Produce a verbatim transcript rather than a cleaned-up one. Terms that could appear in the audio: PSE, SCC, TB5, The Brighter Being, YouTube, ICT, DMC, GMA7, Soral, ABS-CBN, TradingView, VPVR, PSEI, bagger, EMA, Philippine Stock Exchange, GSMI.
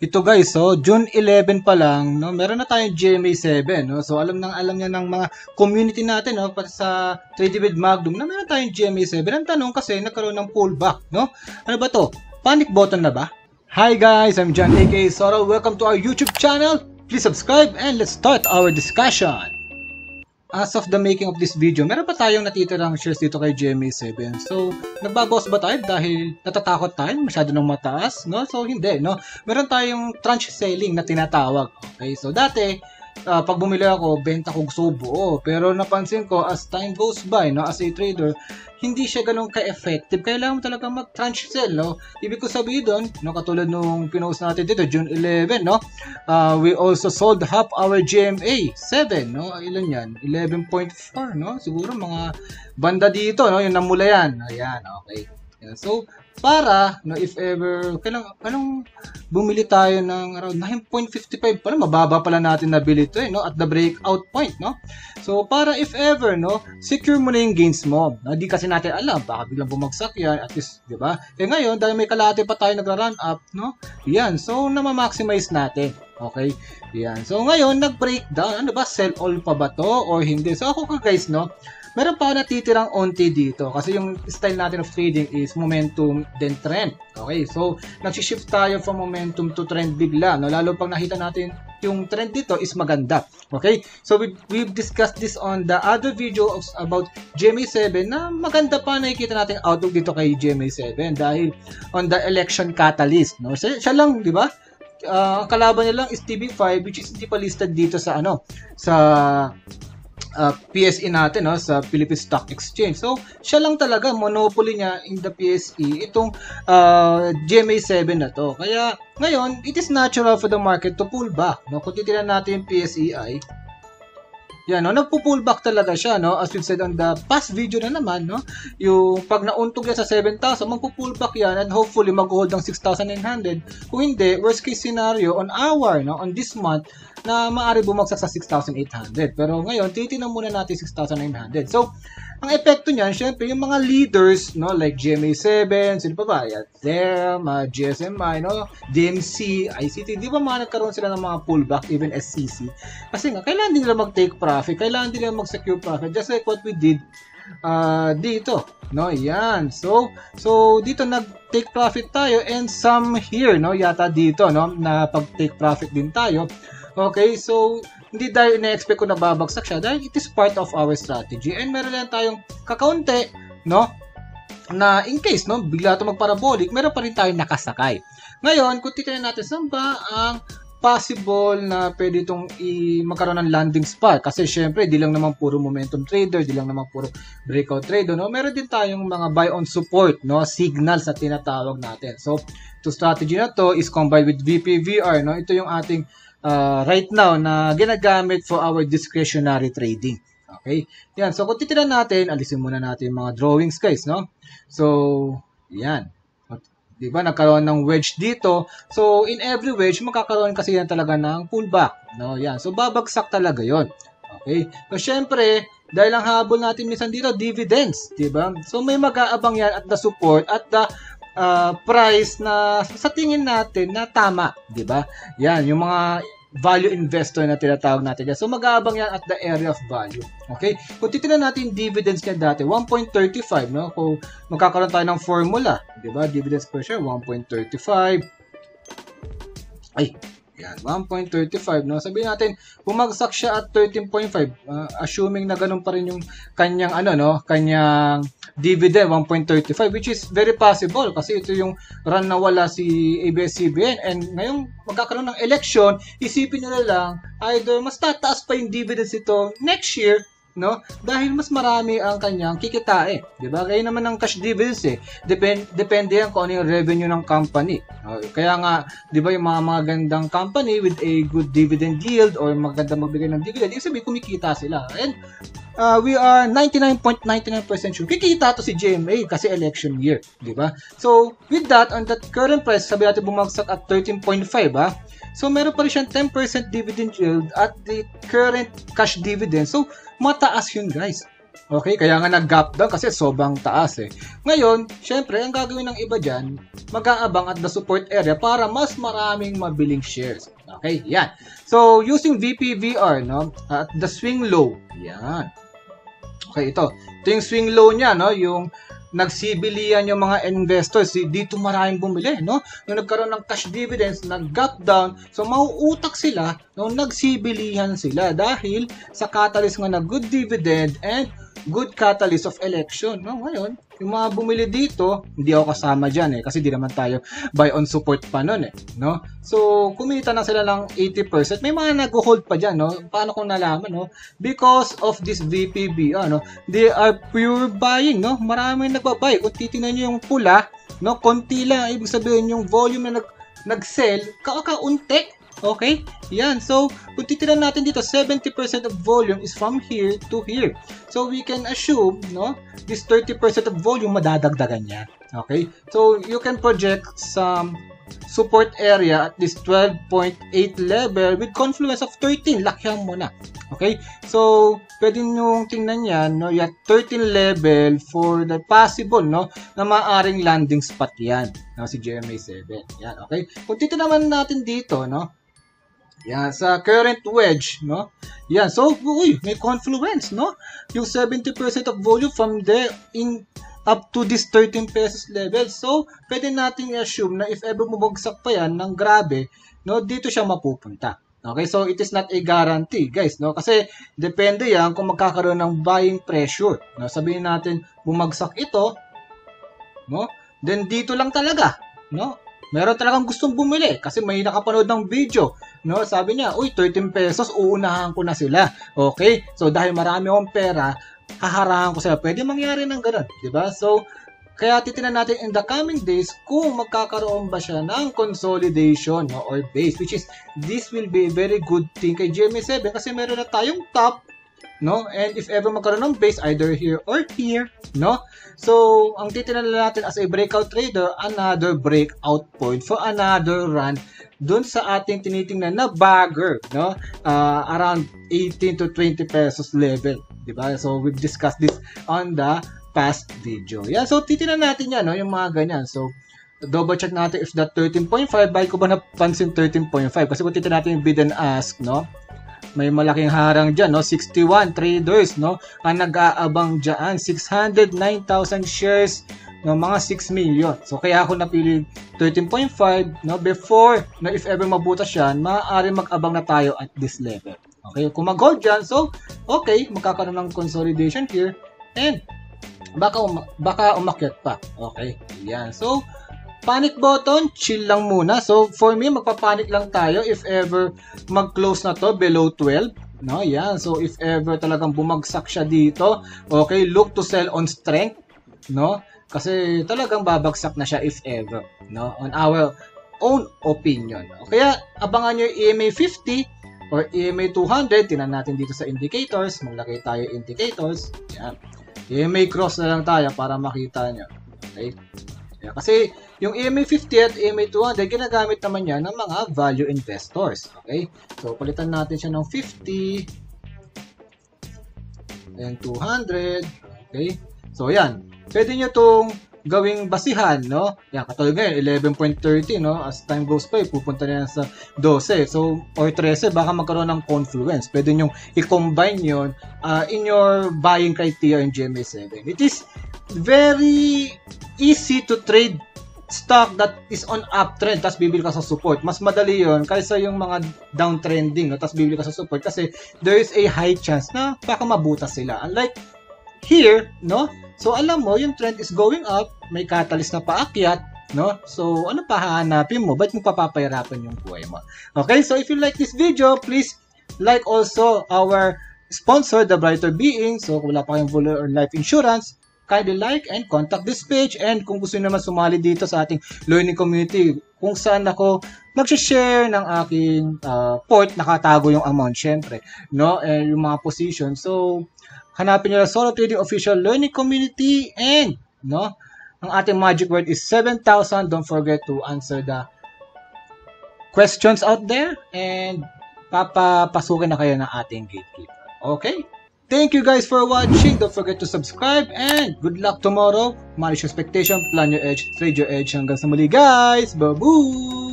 Ito guys, so June eleven pa lang, no, meron na tayong G M A seven, no. So alam nang alam niya ng mga community natin, no, para sa TradingView Magnum na meron tayong G M A seven. Ang tanong kasi, nagkaroon ng pullback, no? Ano ba 'to? Panic button na ba? Hi guys, I'm John aka Soral. Welcome to our YouTube channel. Please subscribe and let's start our discussion. As of the making of this video, meron pa tayong natitirang shares dito kay G M A seven. So, nagbabawas ba tayo dahil natatakot tayo? Masyado nang mataas, no? So, hindi, no? Meron tayong tranche selling na tinatawag. Okay, so dati, uh, pag bumili ako, benta ko gusto buo. Pero napansin ko, as time goes by, no? As a trader, hindi siya ganun ka-effective. Kailangan mo talaga mag-tranche sell, no? Ibig ko sabihin doon, no? Katulad nung pinost natin dito, June eleven, no? Uh, we also sold half our G M A seven, no? Ilan yan? eleven point four, no? Siguro mga banda dito, no? Yung namulayan. Ayan, okay. Ayan. So, para, no, if ever, kailang, anong bumili tayo ng around nine point five five, parang mababa pala natin nabili ito, eh, no? At the breakout point, no? So, para if ever, no, secure mo na yung gains mo. Hindi no? Kasi natin alam, baka biglang bumagsak yan, at least, di ba? Eh ngayon, dahil may kalate pa tayo nagra-run up, no? Yan, so, namamaximize natin. Okay? Yan. So, ngayon, nag-breakdown. Ano ba? Sell all pa ba to? Or hindi? So, ako ka guys, no? Meron pa natitirang onti dito. Kasi yung style natin of trading is momentum then trend. Okay? So, nagsishift tayo from momentum to trend bigla. No? Lalo pag nakita natin yung trend dito is maganda. Okay? So, we've, we've discussed this on the other video of, about G M A seven na maganda pa nakikita natin outlook dito kay G M A seven dahil on the election catalyst. No? So, siya lang, di ba? Ang uh, kalaban niya lang is T B five which is hindi pa listed dito sa ano sa uh, P S E natin, no, sa Philippine Stock Exchange. So siya lang talaga monopoly niya in the P S E itong uh, G M A seven na to. Kaya ngayon it is natural for the market to pull back, no. Kung titingnan natin yung P S E I, yan, no, nagpo-pullback talaga siya, no, as we've said on the past video na naman, no, yung pag nauntog niya sa seven thousand, magpo-pullback yan and hopefully mag-hold ng six thousand nine hundred. Kung hindi, worst case scenario on our, no, on this month na maaari bumagsak sa six thousand eight hundred. Pero ngayon, titingnan muna natin six thousand nine hundred. So, ang epekto niyan, syempre, yung mga leaders, no, like G M A seven, sino pa ba? Yeah, T E M, uh, G S M I, no, D M C, I C T, di ba mga nagkaroon sila ng mga pullback, even S C C? Kasi nga, kailangan din nila mag-take profit, kailangan din nila mag-secure profit, just like what we did uh, dito, no, yan. So, so dito nag-take profit tayo and some here, no, yata dito, no, na pag-take profit din tayo. Okay, so hindi dahil ina-expect ko na babagsak siya dahil it is part of our strategy and meron lang tayong kakaunti, no, na in case, no, bigla ito magparabolic, meron pa rin tayong nakasakay. Ngayon, kung titignan natin saan ba ang possible na pwede itong magkaroon ng landing spot kasi syempre di lang naman puro momentum trader, di lang naman puro breakout trader, no, meron din tayong mga buy on support, no, signals na tinatawag natin. So to strategy na to is combined with V P V R, no, ito yung ating Uh, right now na ginagamit for our discretionary trading. Okay? Yan. So, kung titignan natin, alisin muna natin yung mga drawings, guys, no? So, yan. Diba? Nagkaroon ng wedge dito. So, in every wedge, makakaroon kasi yan talaga ng pullback. No? Yan. So, babagsak talaga yon. Okay? So, syempre, dahil ang habol natin minsan dito, dividends. Diba? So, may mag-aabang yan at the support, at the Uh, price na sa tingin natin na tama, di ba? Yan, yung mga value investor na tinatawag natin dyan. So, mag-aabang yan at the area of value. Okay? Kung titignan natin dividends niya dati, one point three five, no? Kung magkakaroon tayo ng formula, di ba? Dividends per share, one point three five. Ay, yan, one point three five, no? Sabihin natin, bumagsak siya at thirteen point five, uh, assuming na ganun pa rin yung kanyang, ano, no? Kanyang dividend, one point three five, which is very possible kasi ito yung run na wala si A B S C B N and ngayong magkakaroon ng election, isipin nila lang, either mas tataas pa yung dividends ito next year, no? Dahil mas marami ang kanyang kikitain, eh. 'Di ba? Kaya naman ang cash dividends, eh. Depend depende yan kung ano yung revenue ng company. Okay. Kaya nga, 'di ba, yung mga magandang company with a good dividend yield or maganda magbigay ng dividend, ibig sabihin kumikita sila. And uh, we are ninety-nine point nine nine percent sure kikita to si G M A kasi election year, 'di ba? So, with that on that current price, sabi natin bumagsak at thirteen point five, ah. So, meron pa rin siyang ten percent dividend yield at the current cash dividend. So, mataas yun, guys. Okay, kaya nga nag-gap down kasi sobrang taas eh. Ngayon, syempre, ang gagawin ng iba dyan, mag-aabang at the support area para mas maraming mabiling shares. Okay, yan. So, using V P V R, no, at the swing low. Yan. Okay, ito. Ito yung swing low niya, no, yung nagsibilian yung mga investors. Dito maraming bumili, no. Nung nagkaroon ng cash dividends, nag-gap down, so mauutak sila, no, nagsibilian sila dahil sa catalyst nga na good dividend and good catalyst of election. No, ngayon, yung mga bumili dito, hindi ako kasama dyan eh, kasi di naman tayo buy on support pa nun eh, no? So, kumita na sila ng eighty percent. May mga nag-hold pa dyan, no? Paano kung nalaman, no? Because of this V P B R, no? They are pure buying, no? Marami nagbabuy. Kung titignan nyo yung pula, no? Konti lang. Ibig sabihin yung volume na nag nag-sell, kakaunti. Okay? Yan. So, kung titiran natin dito, seventy percent of volume is from here to here. So, we can assume, no, this thirty percent of volume, madadagdagan niya. Okay? So, you can project some support area at this twelve point eight level with confluence of thirteen. Lakyan mo na. Okay? So, pwede nyo tingnan yan, no, yung thirteen level for the possible, no, na maaring landing spot yan. No, si G M A seven. Yan. Okay? Kung titiran naman natin dito, no, yan, sa current wedge, no? Yan, so, uy, may confluence, no? Yung seventy percent of volume from there in up to this thirteen pesos level. So, pwede nating i-assume na if ever mabagsak pa yan ng grabe, no, dito siya mapupunta. Okay, so it is not a guarantee, guys, no? Kasi depende yan kung magkakaroon ng buying pressure. No? Sabihin natin, bumagsak ito, no? Then dito lang talaga, no? Meron talagang gustong bumili kasi may nakapanood ng video, no? Sabi niya, uy, thirteen pesos, uunahan ko na sila. Okay? So, dahil marami akong pera, haharahan ko sila. Pwede mangyari ng ganun, di ba? So, kaya titinan natin in the coming days kung magkakaroon ba siya ng consolidation, no, or base, which is, this will be a very good thing kay G M A seven kasi meron na tayong top, no? And if ever magkaroon ng base, either here or here, no? So, ang titinan natin as a breakout trader, another breakout point for another run dun sa ating tinitingnan na bagger, no? Uh, around eighteen to twenty pesos level, diba? So, we've discussed this on the past video. Yeah, so, titinan natin yan, no? Yung mga ganyan. So, double check natin if that thirteen point five, bakit ko ba napansin thirteen point five? Kasi kung titinan natin yung bid and ask, no? May malaking harang dyan, no? sixty-one traders, no, ang nag-aabang dyan. six hundred nine thousand shares, no, mga six million. So, kaya ako napili thirteen point five, no, before, no, if ever mabutas yan, maaari mag-abang na tayo at this level. Okay, kung mag-hold dyan, so, okay, magkakaroon ng consolidation here, and baka, um baka umakyat pa. Okay, yan. So, panic button, chill lang muna. So, for me, magpapanic lang tayo if ever mag-close na to below twelve. No, yan. So, if ever talagang bumagsak siya dito, okay, look to sell on strength, no? Kasi talagang babagsak na siya if ever, no? On our own opinion. Kaya, abangan nyo yung E M A fifty or E M A two hundred. Tingnan natin dito sa indicators. Maglagay tayo indicators. Yan. E M A cross na lang tayo para makita nyo. Okay? Yeah, kasi yung E M A fifty at E M A two hundred, ginagamit naman yan ng mga value investors. Okay? So, palitan natin siya ng fifty and two hundred. Okay? So, yan. Pwede nyo itong gawing basihan, no? Yan, katulad ngayon, eleven point thirty, no? As time goes by, pupunta na sa twelve. So, or thirteen, baka magkaroon ng confluence. Pwede nyo i-combine yun uh, in your buying criteria in G M A seven. It is very easy to trade stock that is on uptrend tapos bibili ka sa support. Mas madali yon kaysa yung mga downtrending, no, tapos bibili ka sa support kasi there is a high chance na baka mabutas sila. Unlike here, no? So, alam mo, yung trend is going up, may catalyst na paakyat, no? So, ano pa hahanapin mo? Ba't mo papapahirapan yung buhay mo? Okay, so if you like this video, please like also our sponsor, The Brighter Being. So, kung wala pa kayong bullet or life insurance, kindly like and contact this page, and kung gusto nyo naman sumali dito sa ating learning community kung saan ako mag-share ng aking uh, port, nakatago yung amount syempre, no, and yung mga position. So, hanapin nyo na Solo Trading Official Learning Community, and no, ang ating magic word is seven thousand. Don't forget to answer the questions out there, and papapasukin na kayo ng ating gatekeeper. Okay? Thank you guys for watching. Don't forget to subscribe and good luck tomorrow. Manage your expectation, plan your edge, trade your edge. Hanggang sa muli guys. Babu!